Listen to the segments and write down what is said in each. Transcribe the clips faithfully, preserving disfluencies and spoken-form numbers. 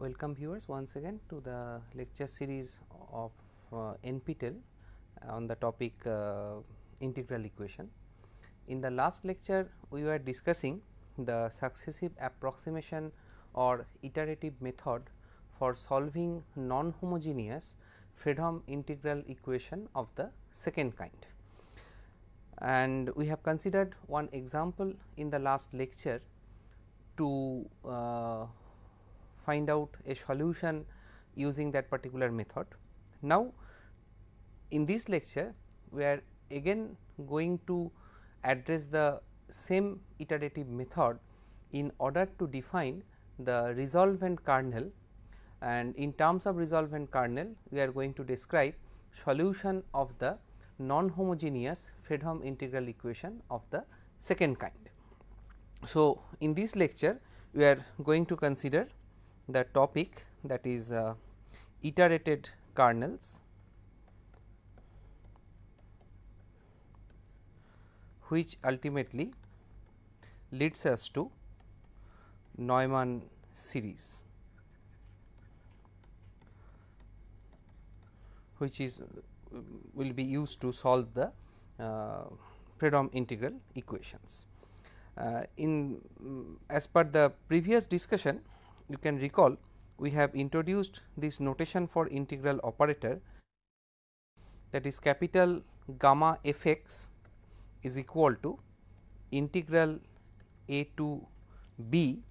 Welcome viewers once again to the lecture series of uh, N P T E L on the topic uh, integral equation. In the last lecture we were discussing the successive approximation or iterative method for solving non-homogeneous Fredholm integral equation of the second kind, and we have considered one example in the last lecture to uh, find out a solution using that particular method. Now, in this lecture we are again going to address the same iterative method in order to define the resolvent kernel, and in terms of resolvent kernel we are going to describe solution of the non-homogeneous Fredholm integral equation of the second kind. So, in this lecture we are going to consider the topic that is uh, iterated kernels, which ultimately leads us to Neumann series, which is will be used to solve the uh, Fredholm integral equations. Uh, in um, as per the previous discussion, you can recall we have introduced this notation for integral operator, that is capital gamma f x is equal to integral a to b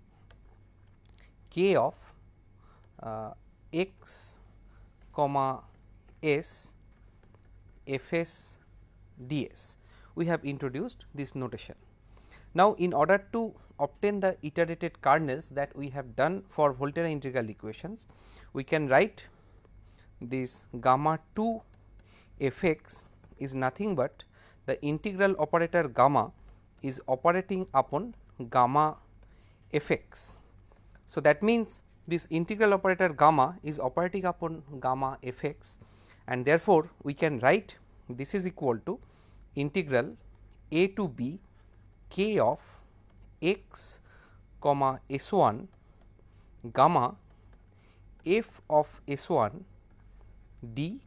k of uh, x comma s f s d s. We have introduced this notation. Now, in order to obtain the iterated kernels that we have done for Volterra integral equations, we can write this gamma two f x is nothing but the integral operator gamma is operating upon gamma f x. So, that means this integral operator gamma is operating upon gamma f x, and therefore, we can write this is equal to integral a to b k of x comma s one gamma f of s one d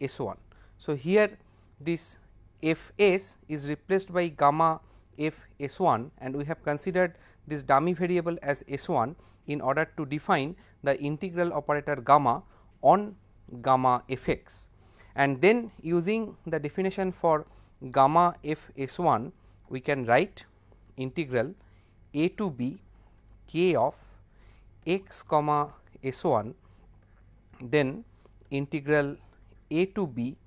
s one. So, here this f s is replaced by gamma f s one, and we have considered this dummy variable as s one in order to define the integral operator gamma on gamma f x, and then using the definition for gamma f s one we can write integral a to b k of x comma s one, then integral a to b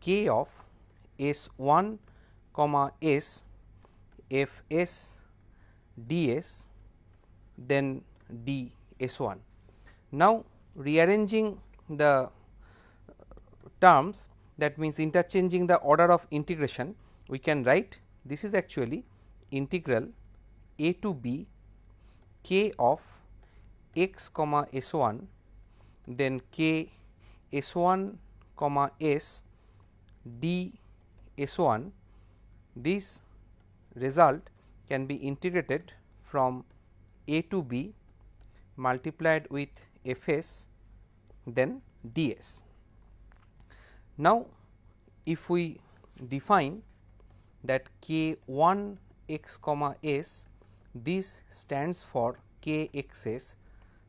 k of s one comma s f s d s then d s one. Now, rearranging the terms, that means interchanging the order of integration, we can write this is actually integral a to b k of x comma s one then k s one comma s d s one. This result can be integrated from a to b multiplied with f s then d s. Now, if we define that k one x comma s, this stands for k x s,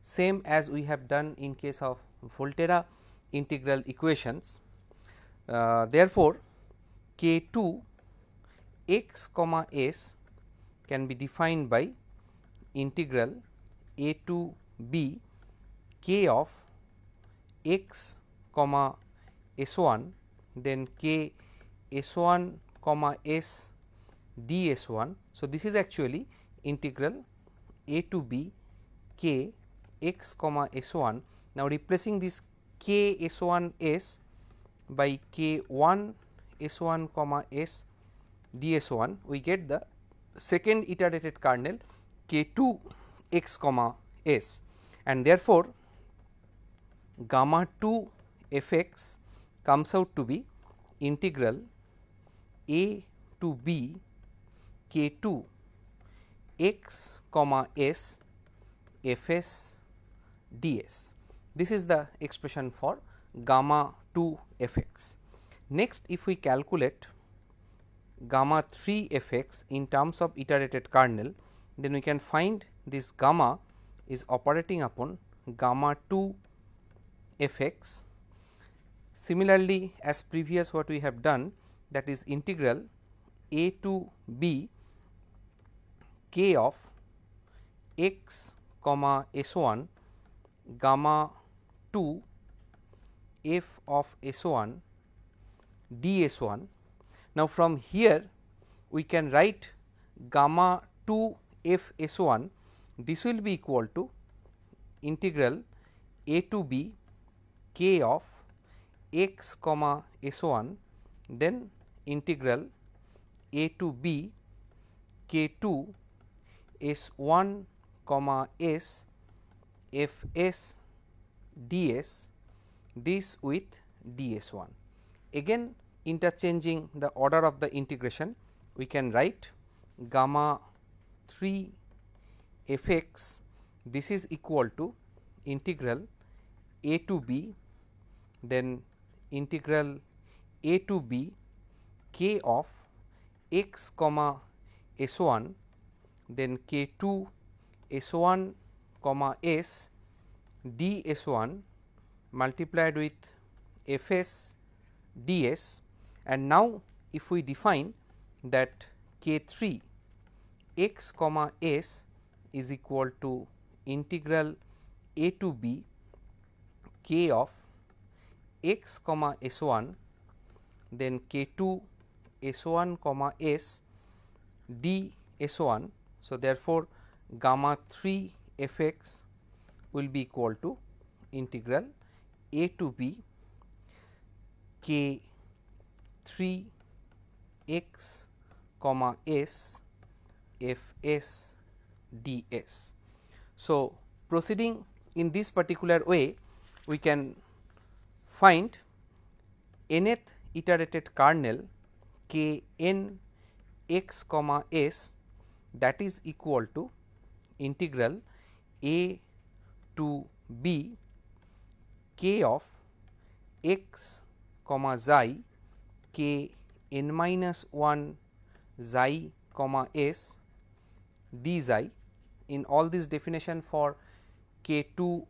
same as we have done in case of Volterra integral equations. Uh, therefore, k two x comma s can be defined by integral a to b k of x comma s one then k s one comma s d s one. So, this is actually integral a to b k x comma s one. Now, replacing this K S one S by K one S one comma S D S one, we get the second iterated kernel K two X comma S, and therefore gamma two F X comes out to be integral A to B K two X comma S F S d s. This is the expression for gamma two f x. Next, if we calculate gamma three f x in terms of iterated kernel, then we can find this gamma is operating upon gamma two f x. Similarly, as previous what we have done, that is integral a to b k of x comma s one gamma two f of s one d s one. Now, from here we can write gamma two f s one, this will be equal to integral a to b k of x comma s one, then integral a to b k two s one comma s F s d s, this with d s one. Again interchanging the order of the integration, we can write gamma three f x, this is equal to integral a to b, then integral a to b k of x comma s one, then k two s one comma s d s one multiplied with f s d s, and now if we define that k three x comma s is equal to integral a to b k of x comma s one, then k two s one comma s d s one. So, therefore, gamma three f x will be equal to integral a to b k three x comma s f s d s. So, proceeding in this particular way, we can find nth iterated kernel k n x comma s, that is equal to integral a to b k of x comma xi k n minus one xi comma s d xi. In all this definition for k two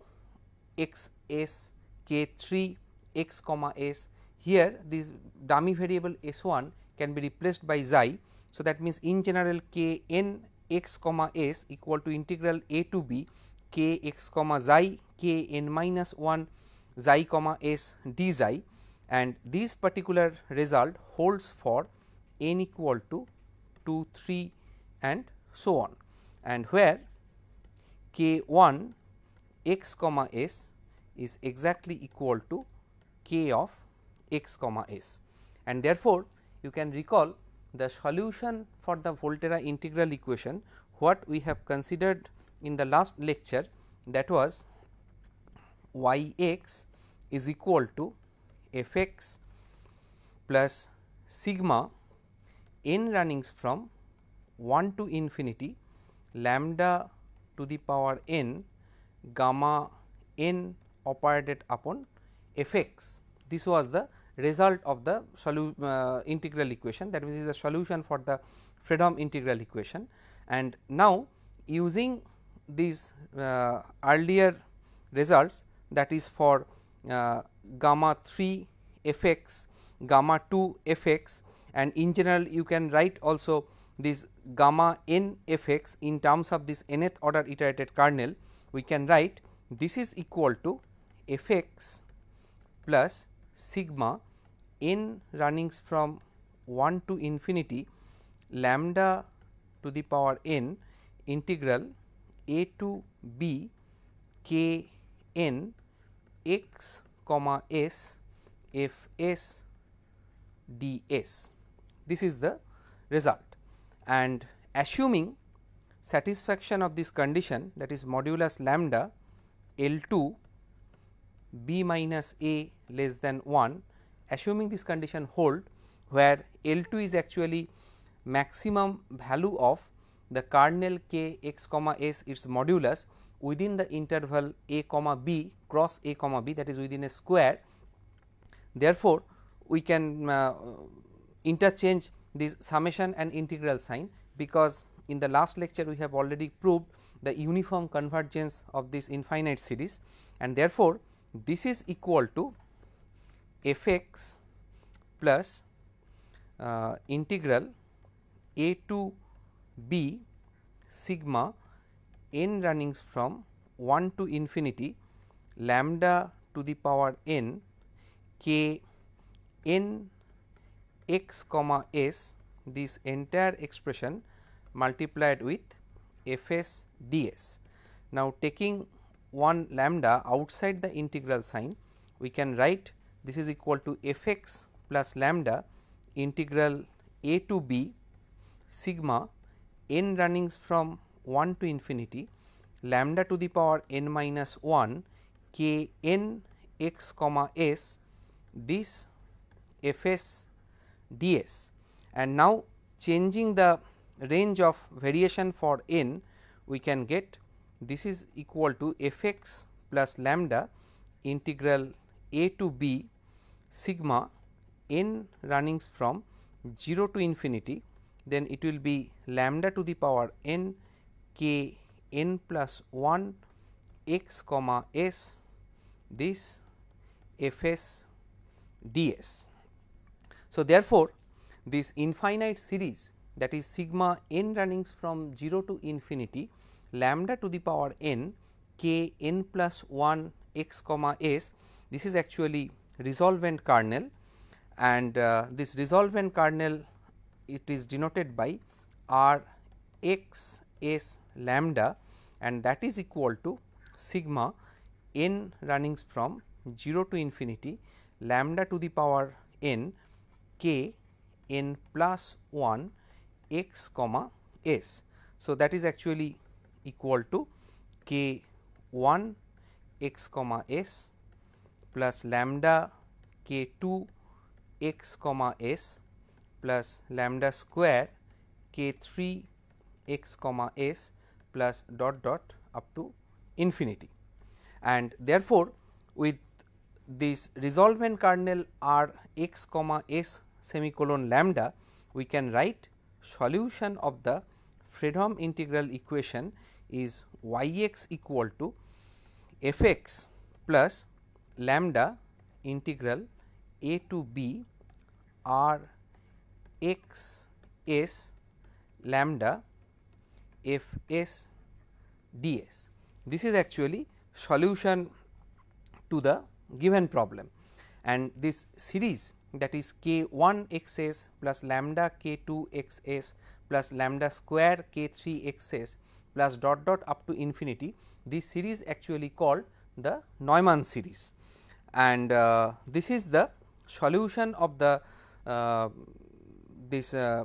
x s k three x comma s, here this dummy variable s one can be replaced by xi. So, that means in general k n x comma s equal to integral a to b k x comma xi k n minus one xi comma s d xi, and this particular result holds for n equal to two, three and so on, and where k one x comma s is exactly equal to k of x comma s, and therefore, you can recall the solution for the Volterra integral equation what we have considered in the last lecture, that was y x is equal to f x plus sigma n runnings from one to infinity lambda to the power n gamma n operated upon f x. This was the result of the solu uh, integral equation, that means, is the solution for the Fredholm integral equation. And now, using these uh, earlier results, that is for uh, gamma three f x, gamma two f x, and in general you can write also this gamma n f x in terms of this nth order iterated kernel, we can write this is equal to f x plus sigma n runnings from one to infinity lambda to the power n integral a to b k n x comma S F S D S. This is the result, and assuming satisfaction of this condition, that is modulus lambda L two B minus A less than one, assuming this condition hold, where L two is actually maximum value of the kernel K x comma S, its modulus within the interval a comma b cross a comma b, that is within a square. Therefore, we can uh, interchange this summation and integral sign, because in the last lecture we have already proved the uniform convergence of this infinite series, and therefore, this is equal to f x plus uh, integral a to b sigma n runnings from one to infinity lambda to the power n k n x comma s, this entire expression multiplied with f s d s. Now, taking one lambda outside the integral sign, we can write this is equal to f x plus lambda integral a to b sigma n runnings from one to infinity lambda to the power n minus one k n x comma s, this f s d s. And now, changing the range of variation for n, we can get this is equal to f x plus lambda integral a to b sigma n runnings from zero to infinity, then it will be lambda to the power n k n plus one x comma s, this f s d s. So, therefore, this infinite series, that is sigma n runnings from zero to infinity lambda to the power n k n plus one x comma s, this is actually resolvent kernel, and uh, this resolvent kernel it is denoted by r x s lambda, and that is equal to sigma n runnings from zero to infinity lambda to the power n k n plus one x comma s. So, that is actually equal to k one x comma s plus lambda k two x comma s plus lambda square k three x comma s plus dot dot up to infinity. And therefore, with this resolvent kernel r x comma s semicolon lambda, we can write solution of the Fredholm integral equation is y x equal to f x plus lambda integral a to b r x s lambda f s d s. This is actually solution to the given problem, and this series, that is k one x s plus lambda k two x s plus lambda square k three x s plus dot dot up to infinity, this series actually called the Neumann series, and uh, this is the solution of the uh, this uh,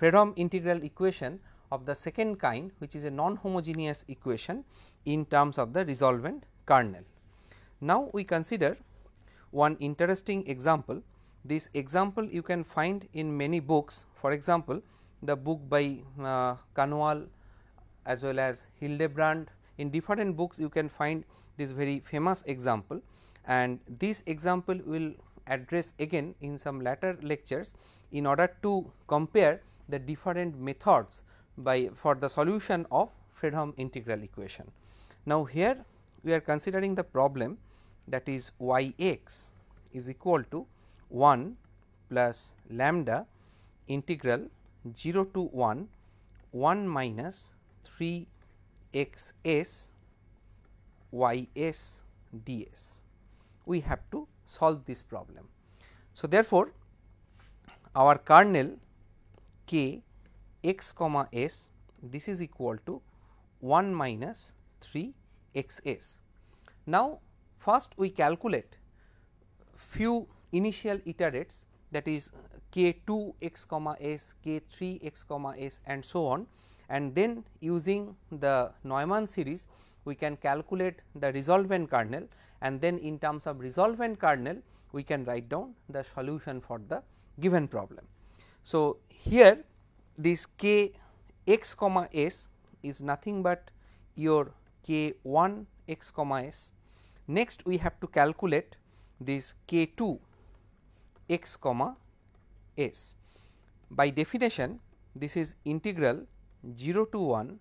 Fredholm integral equation of the second kind, which is a non-homogeneous equation in terms of the resolvent kernel. Now, we consider one interesting example. This example you can find in many books, for example, the book by uh, Kanwal as well as Hildebrand. In different books you can find this very famous example, and this example will address again in some later lectures in order to compare the different methods by for the solution of Fredholm integral equation. Now, here we are considering the problem, that is y x is equal to one plus lambda integral zero to one one minus three x s y s d s. We have to solve this problem. So, therefore, our kernel k x comma s, this is equal to one minus three x s. Now, first we calculate few initial iterates, that is k two x comma s, k three x comma s and so on, and then using the Neumann series we can calculate the resolvent kernel, and then in terms of resolvent kernel we can write down the solution for the given problem. So, here this k x comma s is nothing but your k one x comma s. Next we have to calculate this k two x comma s. By definition this is integral zero to one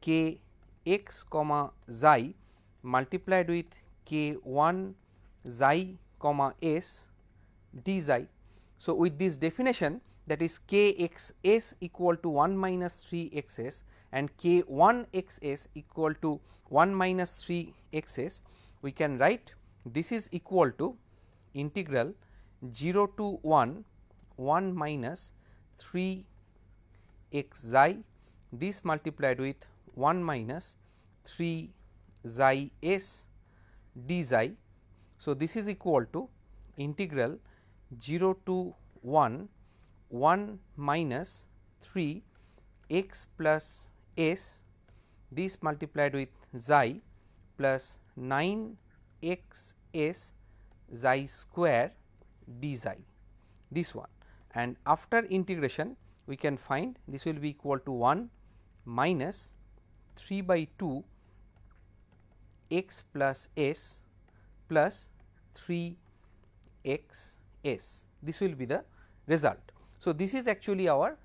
k x comma xi multiplied with k one xi comma s d xi. So, with this definition, that is k x s equal to one minus three x s and k one x s equal to one minus three x s, we can write this is equal to integral zero to one one minus three x xi, this multiplied with one minus three xi s d xi. So, this is equal to integral zero to one one minus three x plus s, this multiplied with xi plus nine x s xi square d xi, this one, and after integration we can find this will be equal to one minus three by two x plus s plus three x s, this will be the result. So, this is actually our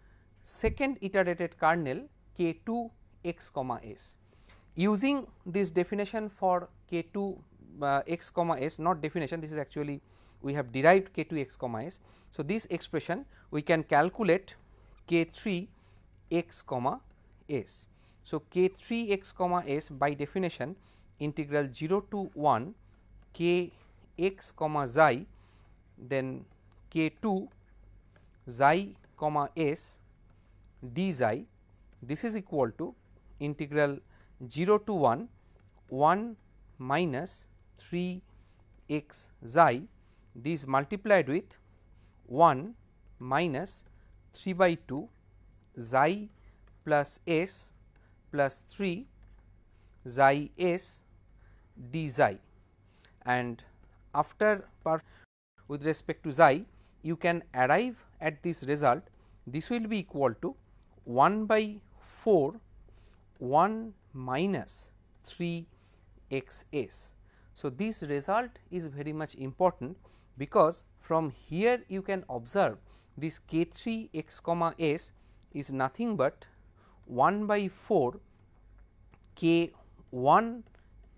second iterated kernel k two x comma s. Using this definition for k two uh, x comma s, not definition, this is actually we have derived k two x comma s. So, this expression we can calculate k three x comma s. So, k three x comma s by definition integral zero to one k x comma xi, then k two xi comma s d xi, this is equal to integral zero to one one minus three x xi, this multiplied with one minus three by two xi plus s plus three xi s d xi, and after per with respect to xi you can arrive at this result. This will be equal to one by four one minus three x s. So, this result is very much important, because from here you can observe this k three x comma s is nothing but one by four k one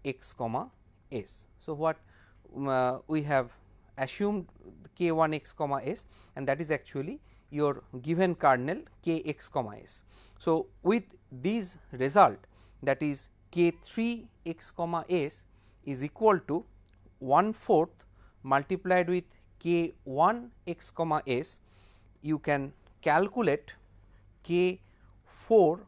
x comma s. So, what uh, we have assumed k one x comma s, and that is actually your given kernel k x comma s. So, with this result, that is k three x comma s is equal to one fourth multiplied with k one x comma s, you can calculate k four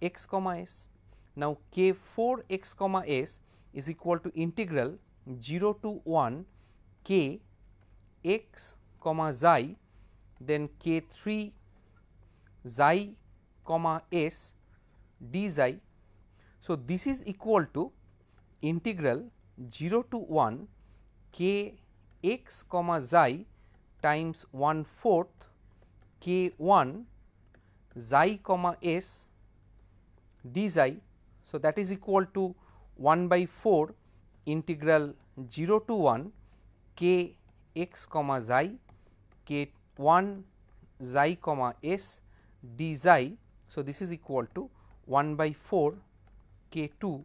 x comma s. Now, k four x comma s is equal to integral zero to one k x comma xi, then k three xi comma s d xi. So, this is equal to integral zero to one k x comma xi times one fourth k one xi comma s d xi. So, that is equal to one by four integral zero to one k x comma xi k one xi comma s d xi. So, this is equal to one by four k two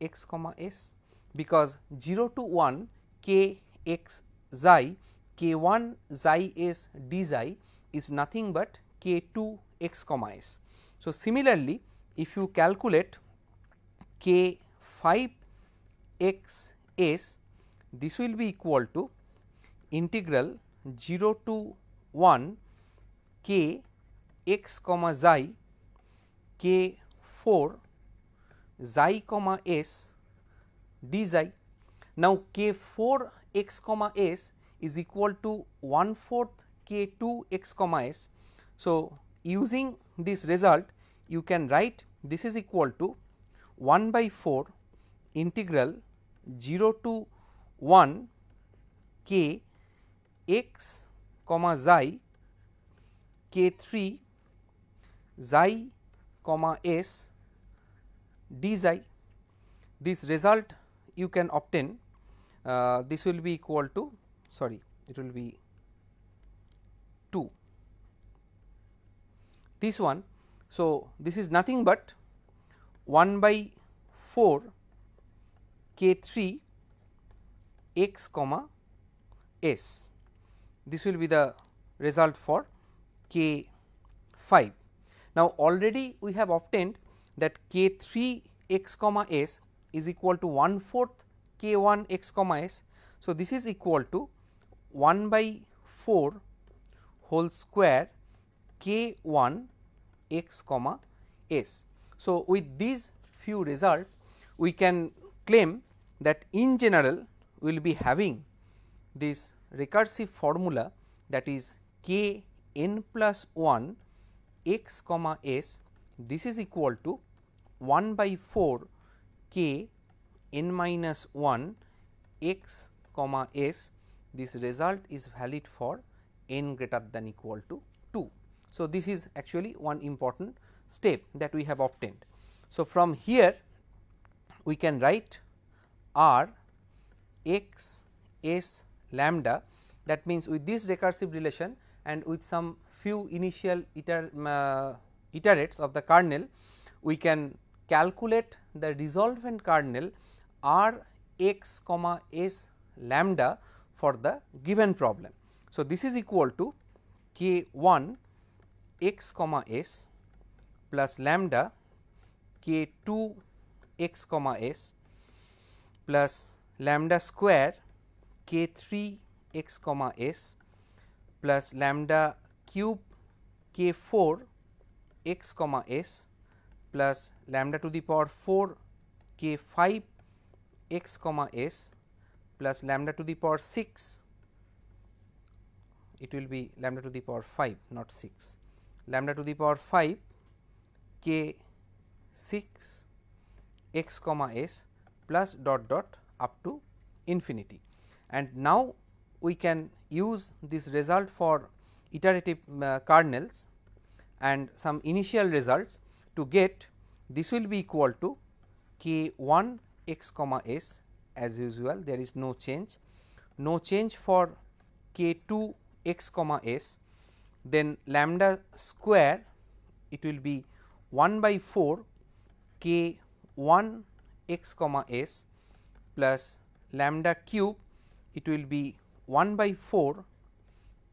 x comma s, because zero to one k x xi k one xi s d xi is nothing but k two x comma s. So, similarly if you calculate k five x s, this will be equal to integral zero to one k x comma xi k four xi comma s d xi. Now, k four x comma s is equal to one fourth k two x comma s. So, using this result you can write this is equal to one by four integral zero to one k x comma xi k three xi comma s d xi. This result you can obtain uh, this will be equal to sorry it will be two this one. So, this is nothing but one by four k three x comma s. This will be the result for k five. Now, already we have obtained that k three x comma s is equal to one fourth k one x comma s. So, this is equal to one by four whole square k one x comma s. So, with these few results we can claim that in general we will be having this recursive formula, that is k n plus one x comma s. This is equal to one by four k n minus one x comma s. This result is valid for n greater than equal to two. So, this is actually one important step that we have obtained. So, from here we can write r x s lambda, that means with this recursive relation and with some few initial iter, uh, iterates of the kernel, we can calculate the resolvent kernel r x comma s lambda for the given problem. So, this is equal to k one x comma s plus lambda k two x comma s plus lambda square k three x comma s plus lambda cube k four x comma s plus lambda to the power four k five x comma s plus lambda to the power six, it will be lambda to the power five not six, lambda to the power five k six x comma s plus dot dot up to infinity. And now we can use this result for iterative uh, kernels and some initial results to get this will be equal to k one x comma s. As usual there is no change, no change for k two x comma s, then lambda square it will be one by four k one x comma s plus lambda cube it will be one by four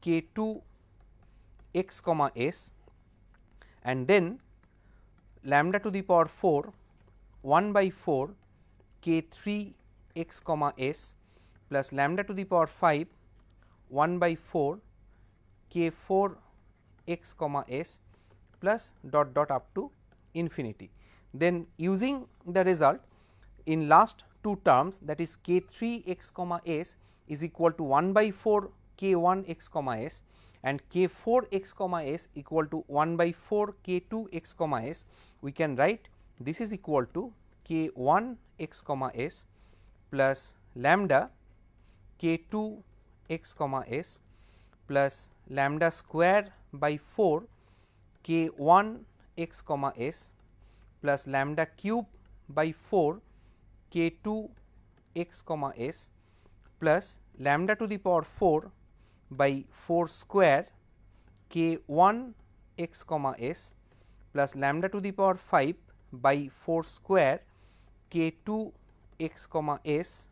k two x comma s, and then lambda to the power four one by four k three x comma s plus lambda to the power five one by four k four x comma s plus dot dot up to infinity. Then using the result in last two terms, that is k three x comma s is equal to one by four k one x comma s and k four x comma s equal to one by four k two x comma s, we can write this is equal to k one x comma s plus lambda k two x comma s plus lambda square by four k one x comma s plus lambda cube by four k two x comma s plus lambda to the power four by four square k one x comma s plus lambda to the power five by four square k two x comma s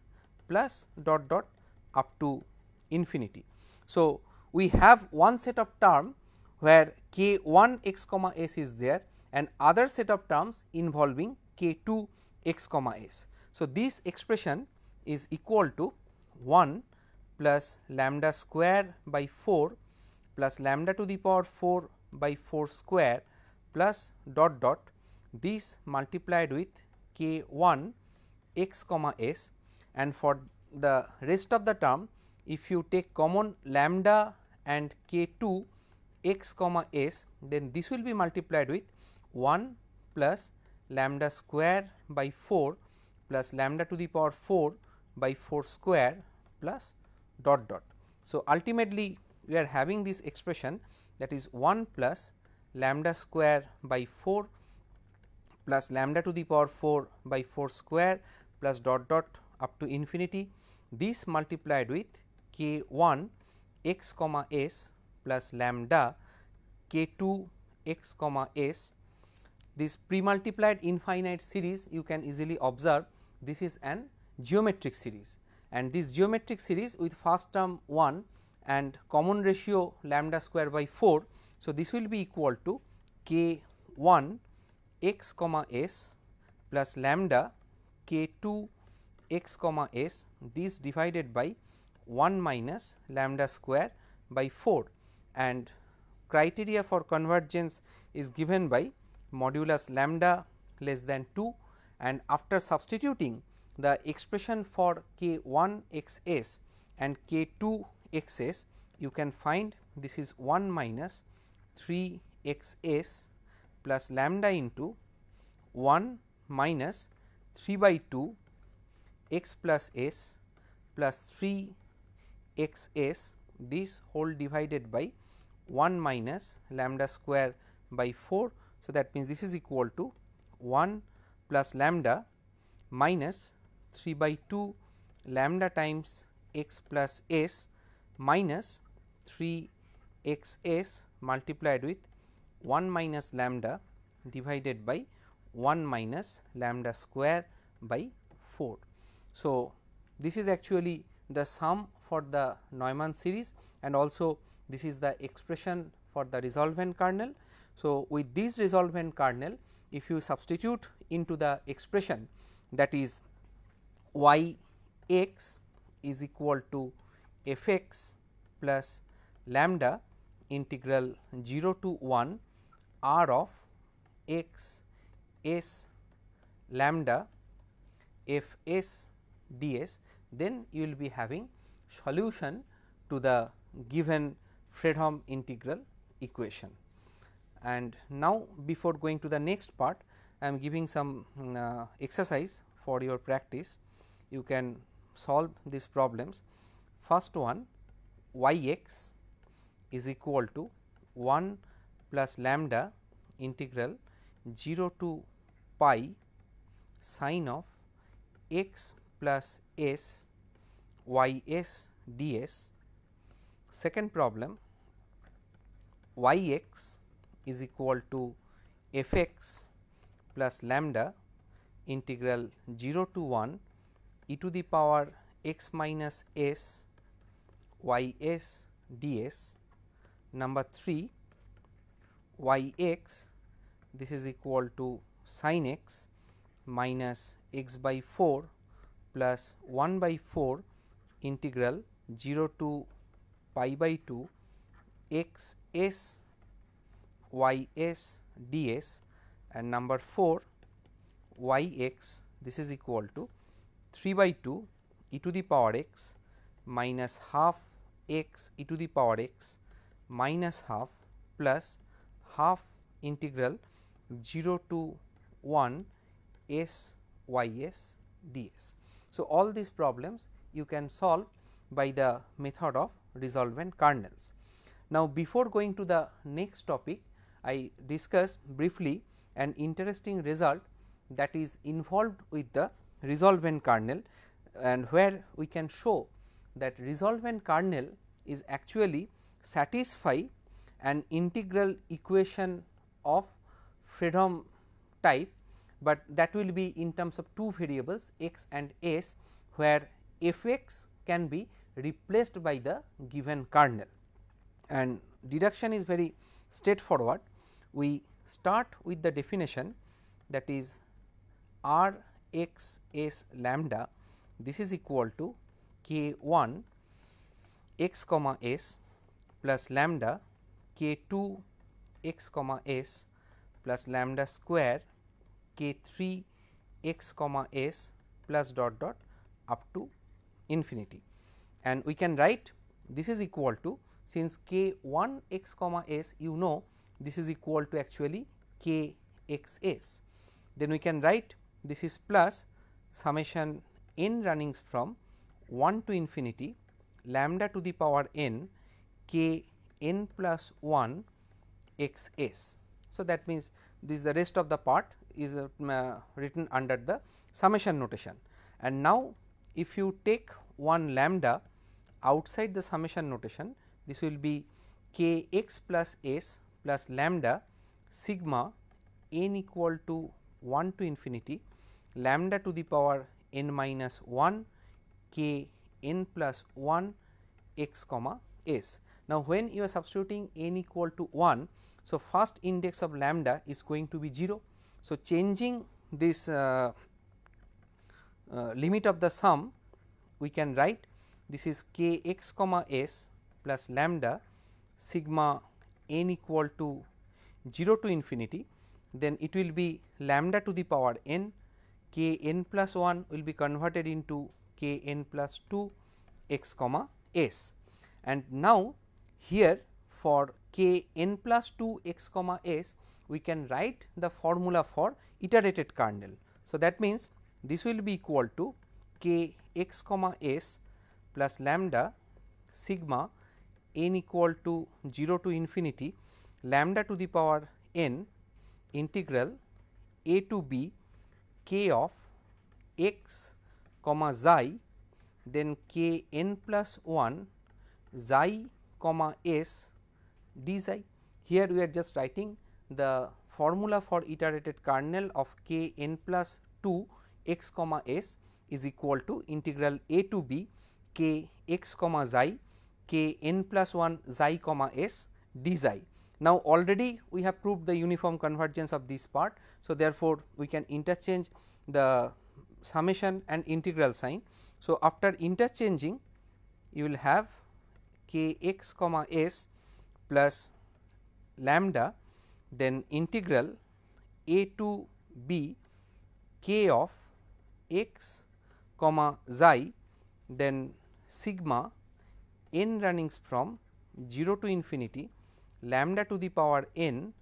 plus dot dot up to infinity. So, we have one set of term where k one x comma s is there and other set of terms involving k two x comma s. So, this expression is equal to one plus lambda square by four plus lambda to the power four by four square plus dot dot this multiplied with k one x comma s, and for the rest of the term, if you take common lambda and k two x comma s, then this will be multiplied with one plus lambda square by four plus lambda to the power four by four square plus dot dot. So, ultimately we are having this expression, that is one plus lambda square by four plus lambda to the power four by four square plus dot dot up to infinity, this multiplied with k one x comma s plus lambda k two x comma s. This pre-multiplied infinite series, you can easily observe this is an geometric series, and this geometric series with first term one and common ratio lambda square by four. So, this will be equal to k one x comma s plus lambda k two x comma s, this divided by one minus lambda square by four, and criteria for convergence is given by modulus lambda less than two, and after substituting the expression for k one x s and k two x s, you can find this is one minus three x s plus lambda into one minus three by two x plus s plus three x s, this whole divided by one minus lambda square by four. So, that means this is equal to one plus lambda minus three by two lambda times x plus s minus three x s multiplied with one minus lambda divided by one minus lambda square by four. So, this is actually the sum for the Neumann series, and also this is the expression for the resolvent kernel. So, with this resolvent kernel, if you substitute into the expression, that is y x is equal to f x plus lambda integral zero to one r of x s lambda f s d s, then you will be having solution to the given Fredholm integral equation. And now, before going to the next part, I am giving some uh, exercise for your practice. You can solve these problems. First one, y x is equal to one plus lambda integral zero to pi sine of x plus s y s d s. Second problem, y x is equal to f x plus lambda integral zero to one e to the power x minus s y s d s. Number three, y x, this is equal to sin x minus x by four plus one by four integral zero to pi by two x s y s d s. And number four, y x, this is equal to three by two e to the power x minus half x e to the power x minus half plus half integral zero to one s y s d s. So, all these problems you can solve by the method of resolvent kernels. Now, before going to the next topic, I discussed briefly an interesting result that is involved with the resolvent kernel, and where we can show that resolvent kernel is actually satisfy an integral equation of Fredholm type, but that will be in terms of two variables x and s, where f x can be replaced by the given kernel. And deduction is very straightforward. We start with the definition, that is r x s lambda, this is equal to k one x comma s plus lambda k two x comma s plus lambda square k three x comma s plus dot dot up to infinity, and we can write this is equal to, since k one x comma s, you know this is equal to actually k x s. Then we can write this is plus summation n runnings from one to infinity lambda to the power n k n plus one x s. So, that means this the rest of the part is uh, uh, written under the summation notation. And now, if you take one lambda outside the summation notation, this will be k x plus s plus lambda sigma n equal to one to infinity lambda to the power n minus one k n plus one x comma s. Now, when you are substituting n equal to one, so first index of lambda is going to be zero. So, changing this uh, uh, limit of the sum, we can write this is k x comma s plus lambda sigma n equal to zero to infinity, then it will be lambda to the power n, k n plus one will be converted into k n plus two x comma s. And now, here for k n plus two x comma s, we can write the formula for iterated kernel. So, that means this will be equal to k x comma s plus lambda sigma n equal to zero to infinity lambda to the power n integral a to b k of x comma xi, then k n plus one xi comma s d xi. Here we are just writing the formula for iterated kernel of k n plus two x comma s is equal to integral a to b k x comma xi k n plus one xi comma s d xi. Now, already we have proved the uniform convergence of this part. So, therefore, we can interchange the summation and integral sign. So, after interchanging you will have k x comma s plus lambda, then integral a to b k of x comma xi, then sigma n runnings from zero to infinity lambda to the power n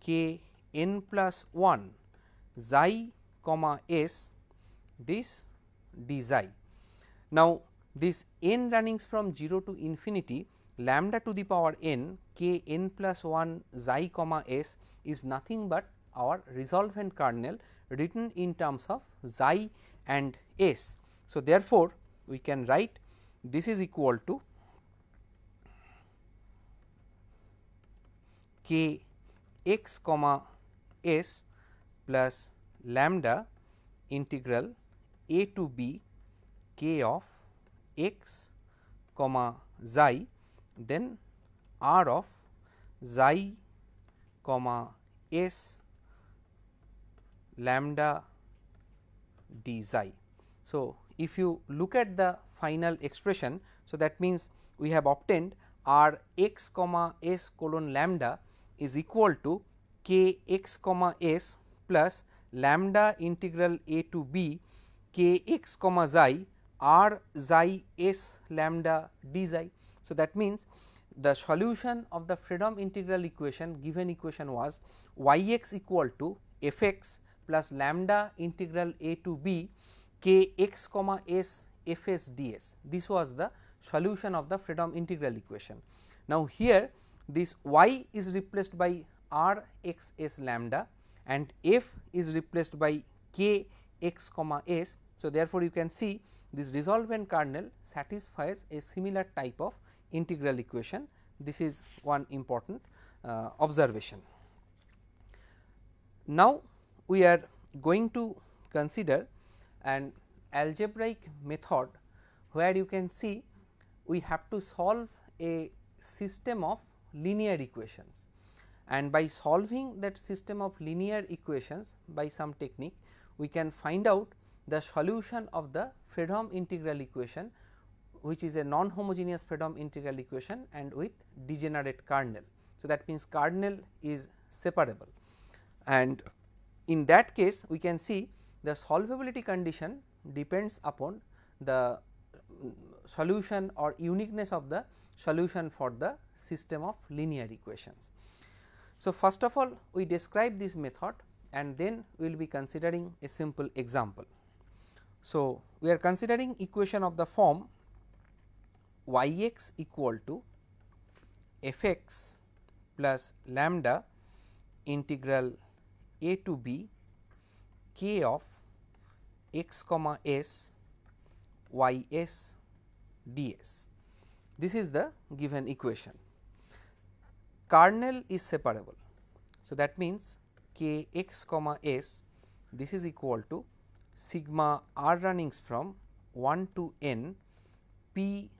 k n plus one xi comma s this d xi. Now, this n runnings from zero to infinity lambda to the power n k n plus one xi comma s is nothing but our resolvent kernel written in terms of xi and s. So, therefore, we can write this is equal to k x comma s plus lambda integral a to b k of x comma xi, then r of xi comma s lambda d xi. So, if you look at the final expression, so that means we have obtained r x comma s colon lambda is equal to k x comma s plus lambda integral a to b k x comma xi r xi s lambda d xi. So, that means the solution of the Fredholm integral equation, given equation was y x equal to f x plus lambda integral a to b k x comma s f s d s. This was the solution of the Fredholm integral equation. Now, here this y is replaced by r x s lambda and f is replaced by k x comma s. So, therefore, you can see this resolvent kernel satisfies a similar type of integral equation. This is one important uh, observation. Now, we are going to consider an algebraic method where you can see we have to solve a system of linear equations, and by solving that system of linear equations by some technique, we can find out the solution of the Fredholm integral equation, which is a non-homogeneous Fredholm integral equation and with degenerate kernel. So, that means kernel is separable, and in that case we can see the solvability condition depends upon the solution or uniqueness of the solution for the system of linear equations. So, first of all we describe this method and then we will be considering a simple example. So, we are considering equation of the form y x equal to f x plus lambda integral a to b k of x comma s y s d s. This is the given equation. Kernel is separable. So, that means k x comma s this is equal to sigma r runnings from one to n p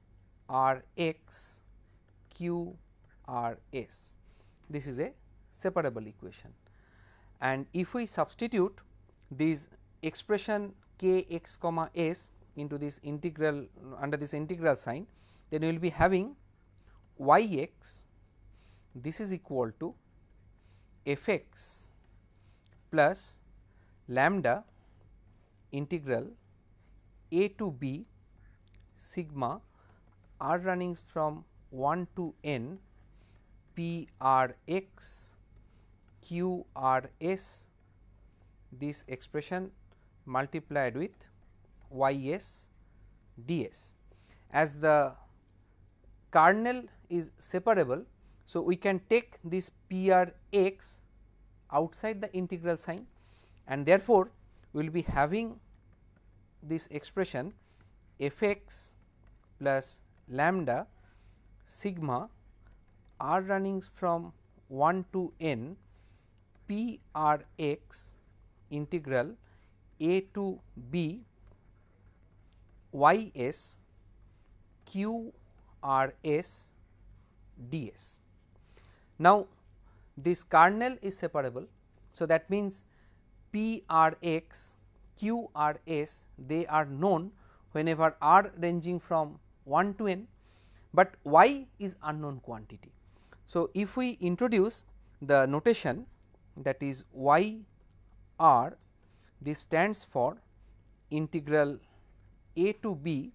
r x q r s. This is a separable equation, and if we substitute this expression k x comma s into this integral under this integral sign, then we will be having y x this is equal to f x plus lambda integral a to b sigma r runnings from one to n p r x q r s this expression multiplied with y s d s. As the kernel is separable, so we can take this p r x outside the integral sign, and therefore we will be having this expression f x plus lambda sigma r runnings from one to n p r x integral a to b y s q r s d s. Now, this kernel is separable. So, that means p r x q r s they are known whenever r ranging from one to n, but y is unknown quantity. So, if we introduce the notation that is y r this stands for integral a to b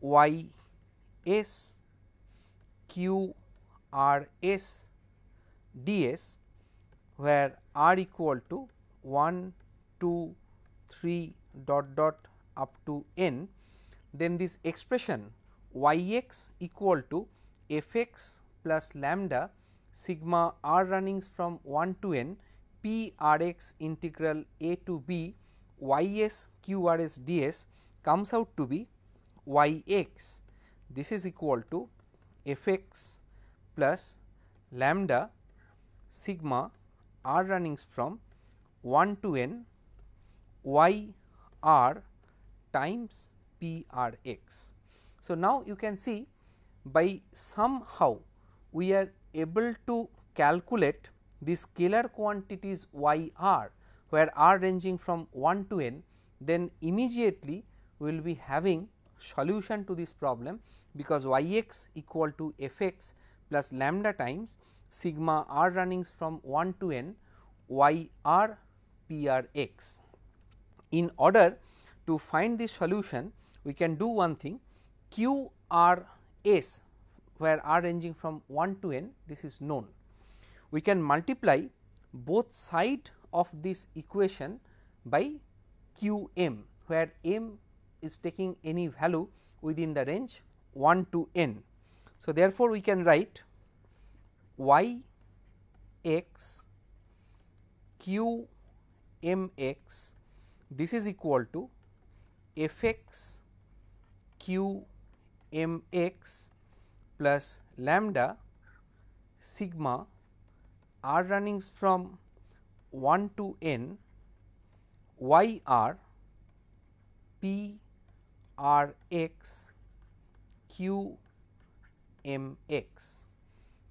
y s q r s d s, where r equal to one, two, three dot dot up to n, then this expression y x equal to f x plus lambda sigma r runnings from one to n p r x integral a to b y s q r s d s comes out to be y x this is equal to f x plus lambda sigma r runnings from one to n y r times p r x. So, now you can see by somehow we are able to calculate the scalar quantities y r, where r ranging from one to n, then immediately we will be having solution to this problem, because y x equal to f x plus lambda times sigma r runnings from one to n y r p r x. In order to find this solution, we can do one thing, q r s where r ranging from one to n this is known. We can multiply both sides of this equation by q m, where m is taking any value within the range one to n. So, therefore, we can write y x q m x this is equal to f x q m x plus lambda sigma r runnings from one to n y r p r x q m x.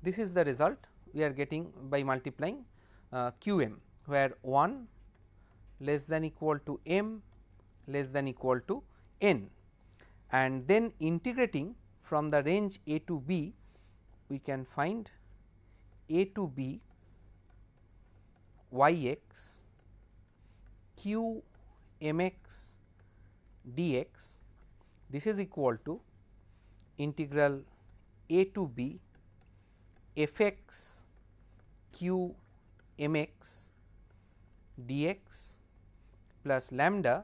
This is the result we are getting by multiplying uh, q m, where one less than equal to m less than equal to n, and then integrating from the range a to b we can find a to b y x q m x d x, This is equal to integral a to b f x q m x dx plus lambda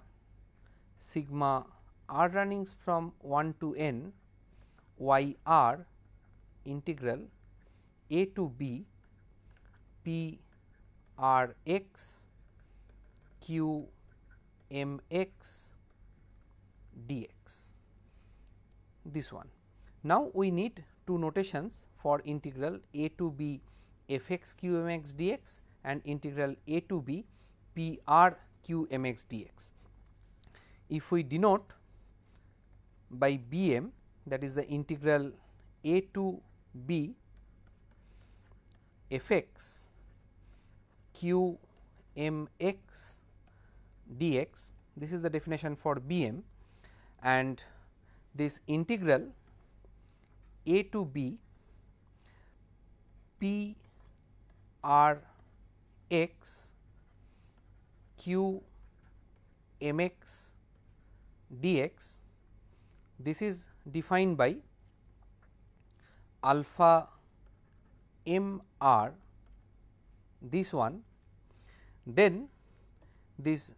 sigma r runnings from one to n y r integral a to b p r x q m x dx. This one. Now, we need two notations for integral a to b f x q m x dx and integral a to b p r q m x dx. If we denote by b m, that is the integral a to b f x q m x dx, this is the definition for b m, and this integral a to b p r x q m x dx, this is defined by alpha m r this one, then this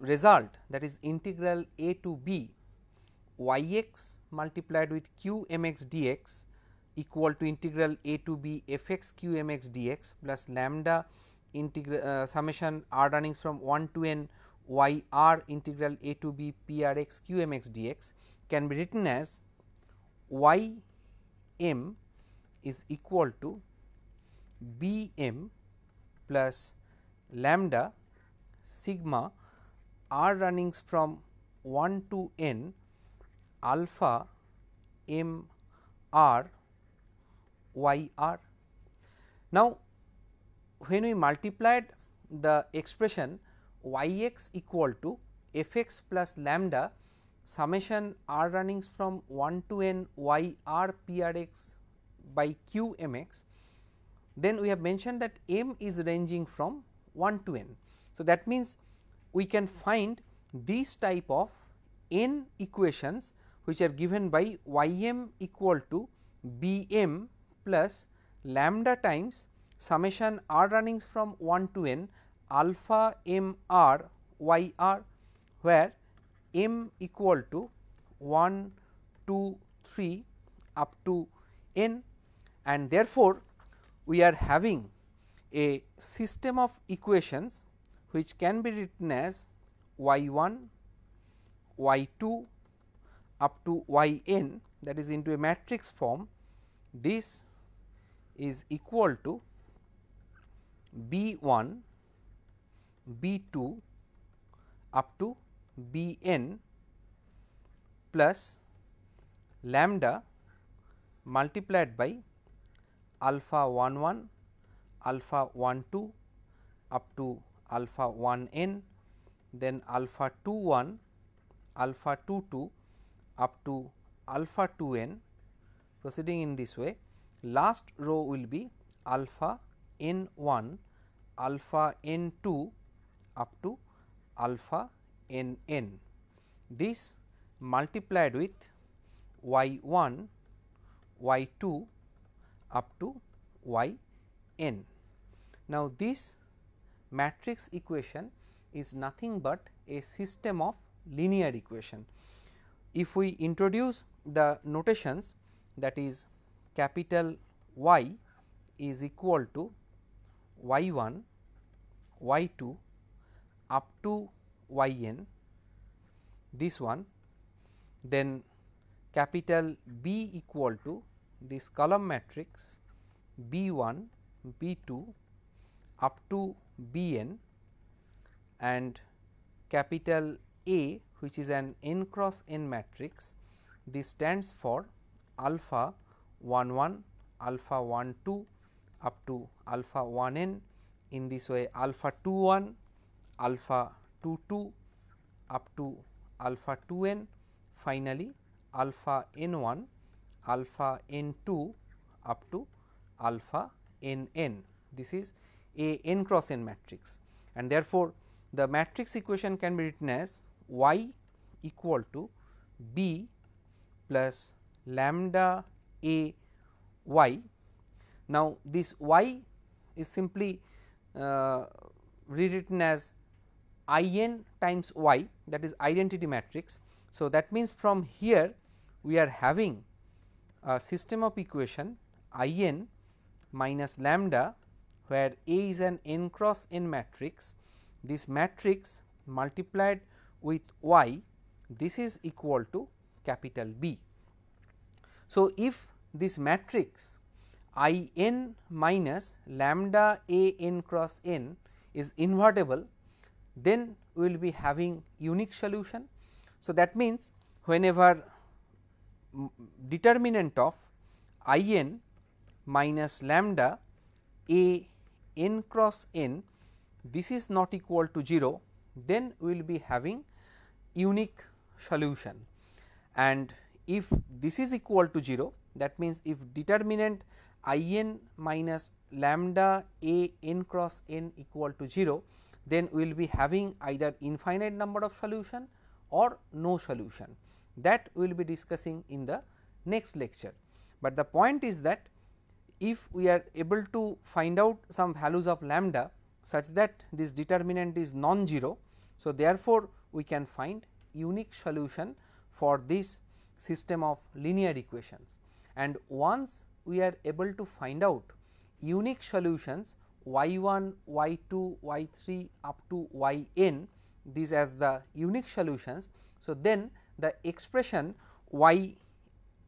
result, that is integral a to b y x multiplied with q m x dx equal to integral a to b f x q m x dx plus lambda integral uh, summation r runnings from one to n y r integral a to b p r x q m x dx can be written as y m is equal to b m plus lambda sigma r runnings from one to n alpha m r y r. Now, when we multiplied the expression y x equal to f x plus lambda summation r runnings from one to n y r p r x by q m x, then we have mentioned that m is ranging from one to n. So, that means, we can find these type of n equations which are given by y m equal to b m plus lambda times summation r runnings from one to n alpha m r y r, where m equal to one, two, three up to n, and therefore, we are having a system of equations which can be written as y one, y two up to y n, that is into a matrix form. This is equal to b one, b two up to b n plus lambda multiplied by alpha one one, alpha one two up to alpha one n, then alpha two one, alpha two two up to alpha two n, proceeding in this way. Last row will be alpha n one, alpha n two up to alpha n n, this multiplied with y one, y two up to y n. Now, this matrix equation is nothing but a system of linear equation. If we introduce the notations, that is capital Y is equal to y one, y two up to y n this one, then capital B equal to this column matrix B one, B two up to B n, and capital A, which is an n cross n matrix, this stands for alpha one one, alpha one two up to alpha one n, in this way alpha two one, alpha two two up to alpha two n, finally alpha n one, alpha n two up to alpha n n. This is a n cross n matrix, and therefore, the matrix equation can be written as y equal to b plus lambda a y. Now, this y is simply uh, rewritten as I n times y, that is identity matrix. So, that means from here we are having a system of equation I n minus lambda, where A is an n cross n matrix. This matrix multiplied with y, this is equal to capital B. So, if this matrix I n minus lambda A n cross n is invertible, then we will be having unique solution. So, that means whenever determinant of I n minus lambda A n cross n, this is not equal to zero, then we will be having unique solution. And if this is equal to zero, that means if determinant I n minus lambda A n cross n equal to zero, then we will be having either infinite number of solution or no solution, that we will be discussing in the next lecture. But the point is that if we are able to find out some values of lambda such that this determinant is non-zero, so therefore we can find unique solution for this system of linear equations. And once we are able to find out unique solutions y one, y two, y three up to yn, these as the unique solutions, so then the expression y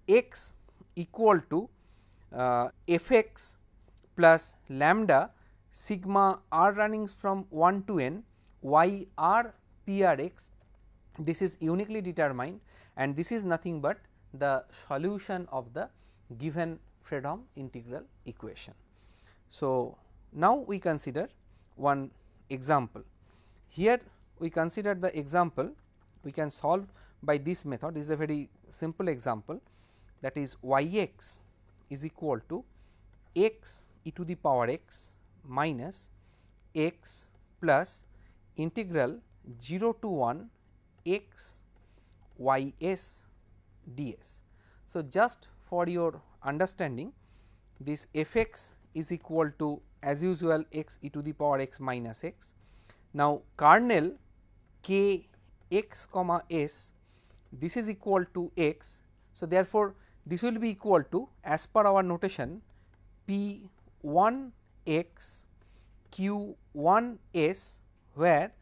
x equal to uh, f x plus lambda sigma r running from one to n y r p r x, this is uniquely determined, and this is nothing but the solution of the given Fredholm integral equation. So, now we consider one example. Here we consider the example we can solve by this method. This is a very simple example, that is y x is equal to x e to the power x minus x plus integral zero to one x y s d s. So, just for your understanding, this f x is equal to, as usual, x e to the power x minus x. Now, kernel k x comma s, this is equal to x. So, therefore, this will be equal to, as per our notation, p one x q one s, where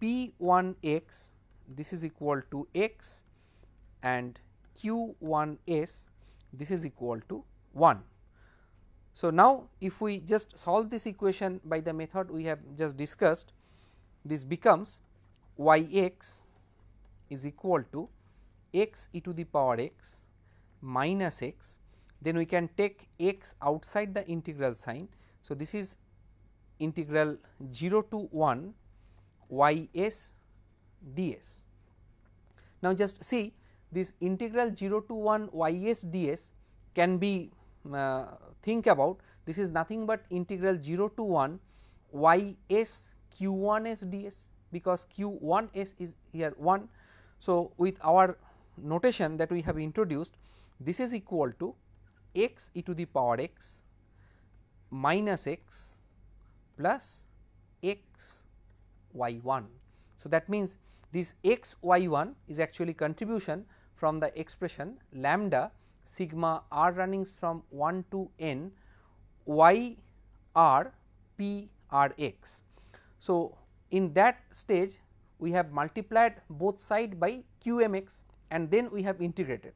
p one x this is equal to x and q one s this is equal to one. So, now if we just solve this equation by the method we have just discussed, this becomes y x is equal to x e to the power x minus x, then we can take x outside the integral sign. So, this is integral zero to one y s d s. Now, just see, this integral zero to one y s d s can be uh, think about, this is nothing but integral zero to one y s q one s d s, because q one s is here one. So, with our notation that we have introduced, this is equal to x e to the power x minus x plus x y one. So, that means this x y one is actually contribution from the expression lambda sigma r running from one to n y r p r x. So, in that stage we have multiplied both side by q m x and then we have integrated.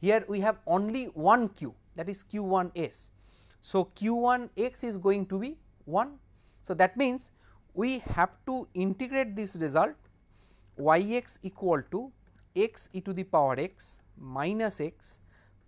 Here we have only one q, that is q one s. So, q one x is going to be one. So, that means we have to integrate this result y x equal to x e to the power x minus x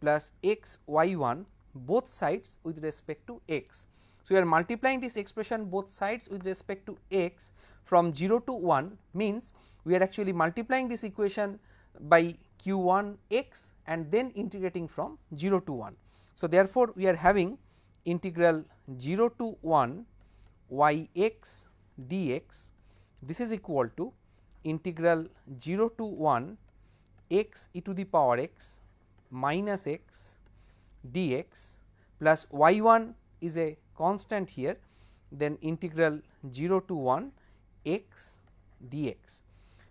plus x y one both sides with respect to x. So, we are multiplying this expression both sides with respect to x from zero to one, means we are actually multiplying this equation by q one x and then integrating from zero to one. So, therefore, we are having integral zero to one y x d x, this is equal to integral zero to one x e to the power x minus x dx plus y one is a constant here, then integral zero to one x dx.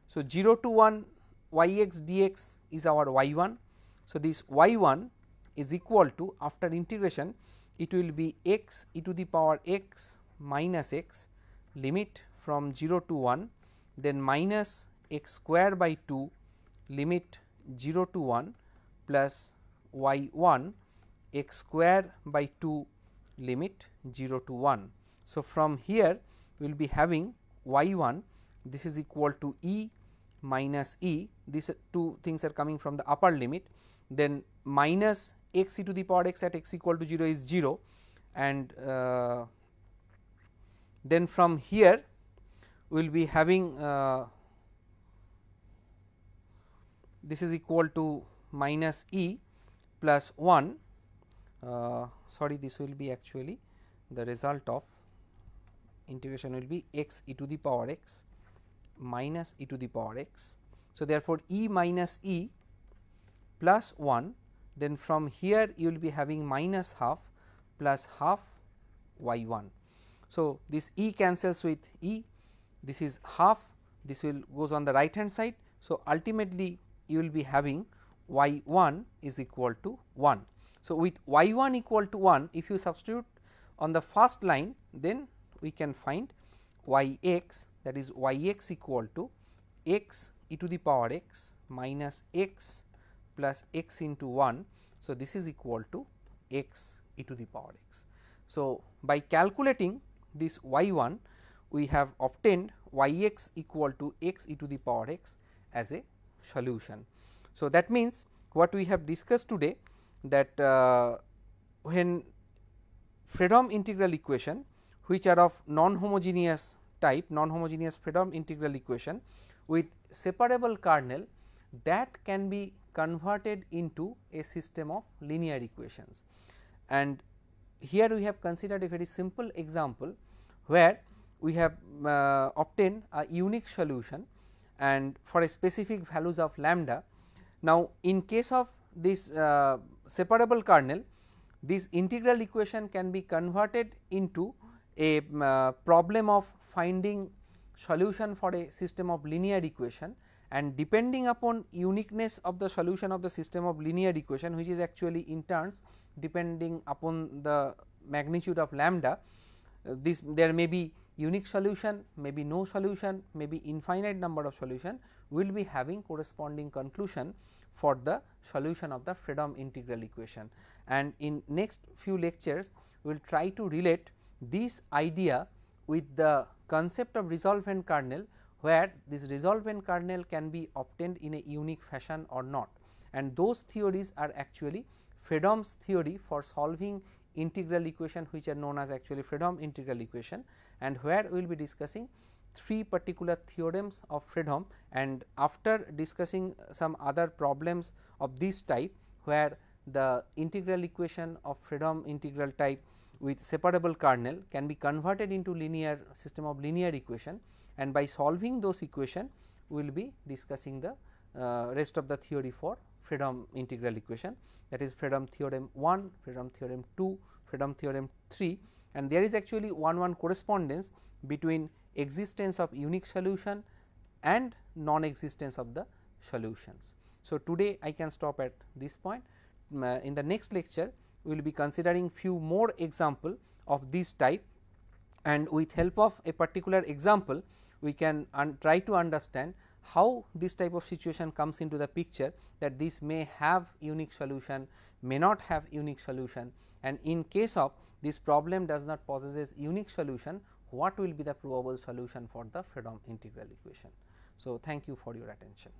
So, zero to one y x dx is our y one. So, this y one is equal to, after integration, it will be x e to the power x minus x limit from zero to one, then minus x square by two limit zero to one plus y one x square by two limit zero to one. So, from here we will be having y one, this is equal to e minus e, these two things are coming from the upper limit, then minus x e to the power x at x equal to zero is zero, and uh, then from here we will be having uh, this is equal to minus e plus one, uh, sorry this will be actually the result of integration will be x e to the power x minus e to the power x. So, therefore, e minus e plus one, then from here you will be having minus half plus half y one. So, this e cancels with e, this is half, this will goes on the right hand side. So, ultimately you will be having y one is equal to one. So, with y one equal to one, if you substitute on the first line, then we can find y x, that is y x equal to x e to the power x minus x plus x into one. So, this is equal to x e to the power x. So, by calculating this y one, we have obtained y x equal to x e to the power x as a solution. So, that means what we have discussed today, that uh, when Fredholm integral equation, which are of non-homogeneous type, non-homogeneous Fredholm integral equation with separable kernel, that can be converted into a system of linear equations. And here we have considered a very simple example where we have uh, obtained a unique solution and for a specific values of lambda. Now, in case of this uh, separable kernel, this integral equation can be converted into a uh, problem of finding solution for a system of linear equation, and depending upon uniqueness of the solution of the system of linear equation, which is actually in turns depending upon the magnitude of lambda, uh, this there may be unique solution, may be no solution, may be infinite number of solution, we will be having corresponding conclusion for the solution of the Fredholm integral equation. And in next few lectures, we will try to relate this idea with the concept of resolvent kernel, where this resolvent kernel can be obtained in a unique fashion or not. And those theories are actually Fredholm's theory for solving integral equation, which are known as actually Fredholm integral equation, and where we will be discussing three particular theorems of Fredholm, and after discussing some other problems of this type where the integral equation of Fredholm integral type with separable kernel can be converted into linear system of linear equation, and by solving those equation we will be discussing the uh, rest of the theory for Fredholm integral equation, that is Fredholm theorem one, Fredholm theorem two, Fredholm theorem three, and there is actually one one correspondence between existence of unique solution and non existence of the solutions. So, today I can stop at this point. In the next lecture we will be considering few more example of this type, and with help of a particular example we can try to understand how this type of situation comes into the picture, that this may have unique solution, may not have unique solution, and in case of this problem does not possesses unique solution, what will be the probable solution for the Fredholm integral equation. So, thank you for your attention.